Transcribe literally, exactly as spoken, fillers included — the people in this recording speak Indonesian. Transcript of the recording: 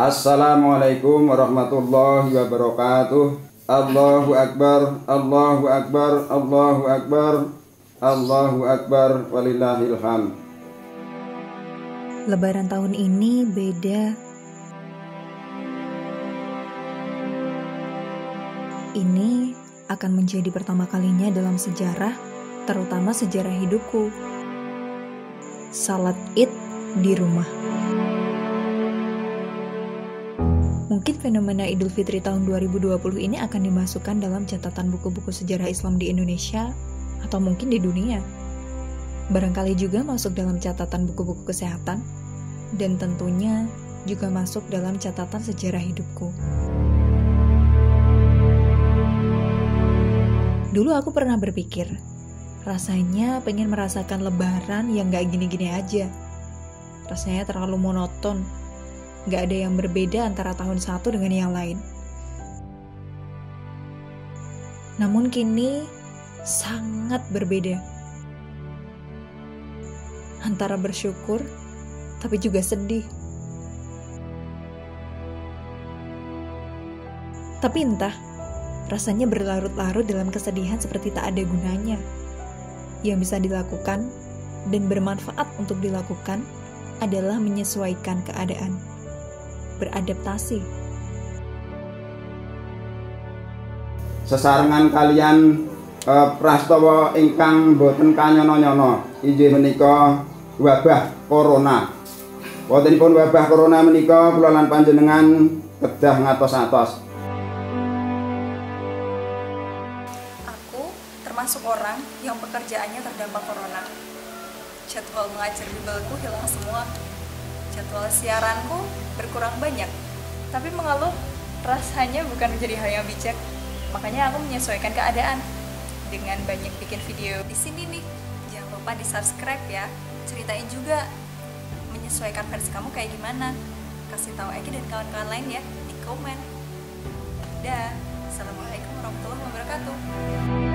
Assalamualaikum warahmatullahi wabarakatuh. Allahu akbar, Allahu akbar, Allahu akbar, Allahu akbar, walillahil hamd. Lebaran tahun ini beda. Ini akan menjadi pertama kalinya dalam sejarah, terutama sejarah hidupku. Salat Id di rumah. Mungkin fenomena Idul Fitri tahun dua ribu dua puluh ini akan dimasukkan dalam catatan buku-buku sejarah Islam di Indonesia atau mungkin di dunia. Barangkali juga masuk dalam catatan buku-buku kesehatan dan tentunya juga masuk dalam catatan sejarah hidupku. Dulu aku pernah berpikir, rasanya pengen merasakan lebaran yang gak gini-gini aja. Rasanya terlalu monoton, gak ada yang berbeda antara tahun satu dengan yang lain. Namun kini sangat berbeda. Antara bersyukur, tapi juga sedih. Tapi entah, rasanya berlarut-larut dalam kesedihan seperti tak ada gunanya. Yang bisa dilakukan dan bermanfaat untuk dilakukan adalah menyesuaikan keadaan, beradaptasi. Sesarengan kalian eh, prastawa ingkang boten kanyono-nyono inggih menika wabah corona. Wontenipun wabah corona menika kula lan panjenengan kedah ngatos-atos. Termasuk orang yang pekerjaannya terdampak corona. Jadwal mengajar bimbelku hilang semua. Jadwal siaranku berkurang banyak. Tapi mengeluh rasanya bukan menjadi hal yang bijak. Makanya aku menyesuaikan keadaan dengan banyak bikin video di sini nih. Jangan lupa di-subscribe ya. Ceritain juga menyesuaikan versi kamu kayak gimana. Kasih tahu Eki dan kawan-kawan lain ya di komen. Dah. Assalamualaikum warahmatullahi wabarakatuh.